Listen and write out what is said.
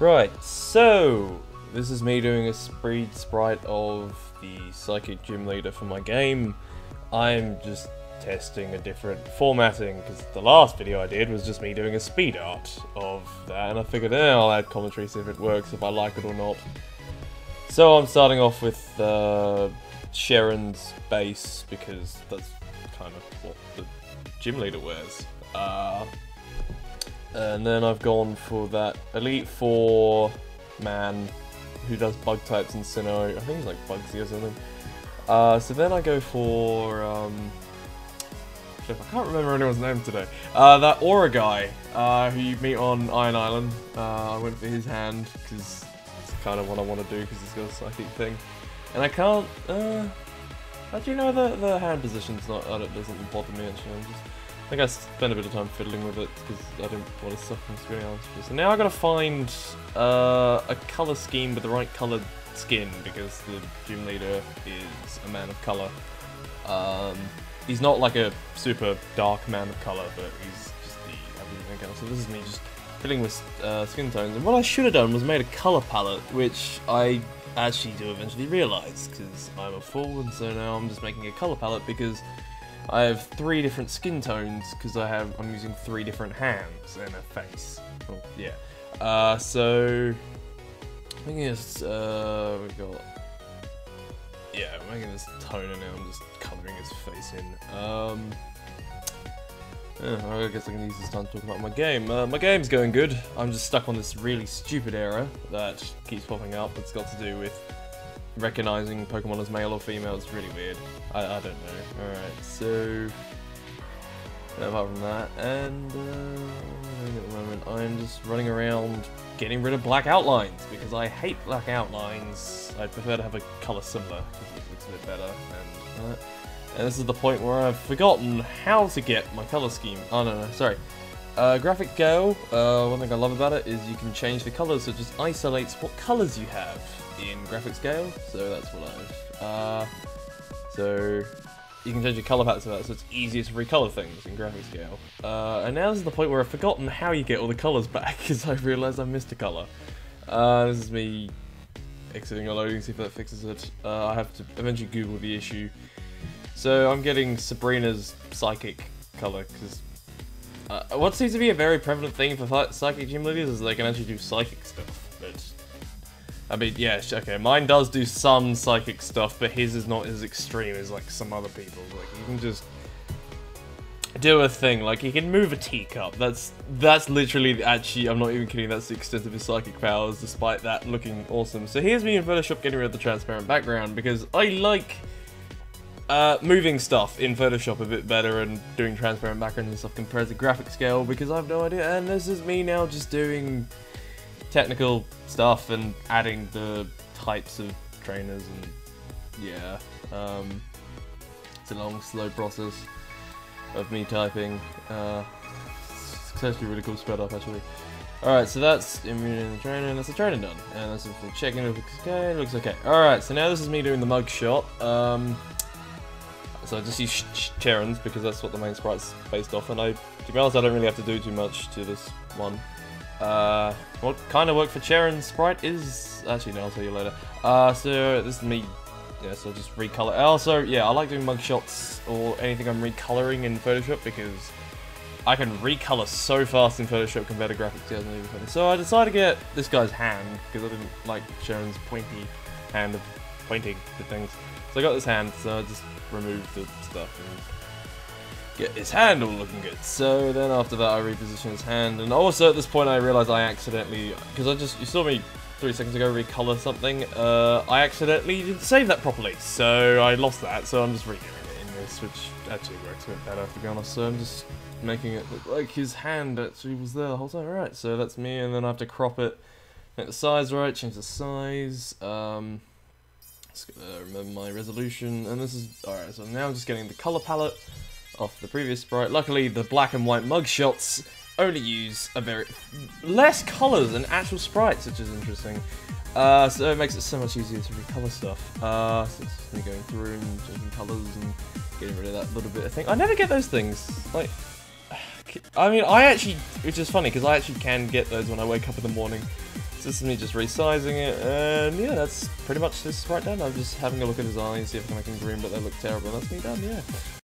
Right, so this is me doing a speed sprite of the Psychic Gym Leader for my game. I'm just testing a different formatting because the last video I did was just me doing a speed art of that, and I figured I'll add commentary, see if it works, if I like it or not. So I'm starting off with Cheren's base because that's kind of what the gym leader wears. And then I've gone for that Elite Four man who does bug types in Sinnoh. I think he's like Bugsy or something. So then I go for, I can't remember anyone's name today. That aura guy who you meet on Iron Island. I went for his hand because it's kind of what I want to do because it's got a psychic thing. And I can't, actually no, the hand position's not, it doesn't bother me actually. I think I spent a bit of time fiddling with it because I didn't want to suffer from screen answers. So now I've got to find a colour scheme with the right coloured skin because the gym leader is a man of colour. He's not like a super dark man of colour, but he's just the average man. So this is me just fiddling with skin tones. And what I should have done was made a colour palette, which I actually do eventually realise because I'm a fool, and so now I'm just making a colour palette because I have three different skin tones because I'm using three different hands and a face. Oh, yeah. So I think it's we got, yeah, I'm making this toner now. I'm just colouring his face in. I guess I can use this time to talk about my game. My game's going good. I'm just stuck on this really stupid error that keeps popping up. It's got to do with recognizing Pokemon as male or female. It's really weird. I don't know. Alright, so apart from that, and at the moment I'm just running around getting rid of black outlines because I hate black outlines. I prefer to have a colour similar because it looks a bit better. And this is the point where I've forgotten how to get my colour scheme. Oh no, sorry. Graphic Gale, one thing I love about it is you can change the colours, so it just isolates what colours you have in Graphic Gale, so that's what I've, so you can change your colour palettes to that, so it's easier to recolor things in Graphic Gale. And now this is the point where I've forgotten how you get all the colours back, because I realised I missed a colour. This is me exiting or loading, see if that fixes it. I have to eventually Google the issue. So I'm getting Sabrina's psychic colour, because what seems to be a very prevalent thing for psychic gym leaders is they can actually do psychic stuff, but I mean, yeah, okay, mine does do some psychic stuff, but his is not as extreme as, like, some other people's. Like, you can just do a thing, like, he can move a teacup. That's literally, actually, I'm not even kidding, that's the extent of his psychic powers, despite that looking awesome. So here's me in Photoshop getting rid of the transparent background, because I like moving stuff in Photoshop a bit better and doing transparent backgrounds and stuff compared to graphic scale because I have no idea, and this is me now just doing technical stuff and adding the types of trainers and yeah, it's a long slow process of me typing, it's actually really cool spread up actually. Alright, so that's Immune and the Trainer, and that's the trainer done, and that's if we check in, it looks okay, it looks okay. Alright, so now this is me doing the mug shot. So I just use Cheren's because that's what the main sprite's based off, and to be honest, I don't really have to do too much to this one. What kind of work for Cheren's sprite is, actually no, I'll tell you later. So this is me, yeah, so I just recolor. Also, yeah, I like doing mug shots or anything I'm recoloring in Photoshop because I can recolor so fast in Photoshop compared to graphics. So I decided to get this guy's hand because I didn't like Cheren's pointy hand of pointing to things. So I got this hand, so I just remove the stuff and get his hand all looking good. So then after that I reposition his hand, and also at this point I realised I accidentally, because you saw me 3 seconds ago recolor something, I accidentally didn't save that properly, so I lost that, so I'm just redoing it in this, which actually works a bit better to be honest, so I'm just making it look like his hand actually was there the whole time. Alright, so that's me, and then I have to crop it, make the size right, change the size, just gonna remember my resolution, and this is alright. So now I'm just getting the color palette off the previous sprite. Luckily, the black and white mug shots only use a very less colors than actual sprites, which is interesting. So it makes it so much easier to recolor stuff. So it's just me going through and changing colors and getting rid of that little bit. I think I never get those things. Like, I mean, I actually, which is funny because I actually can get those when I wake up in the morning. This is me just resizing it, and yeah, that's pretty much this right done. I'm just having a look at his eyes, see if I can make him green, but they look terrible. That's me done, yeah.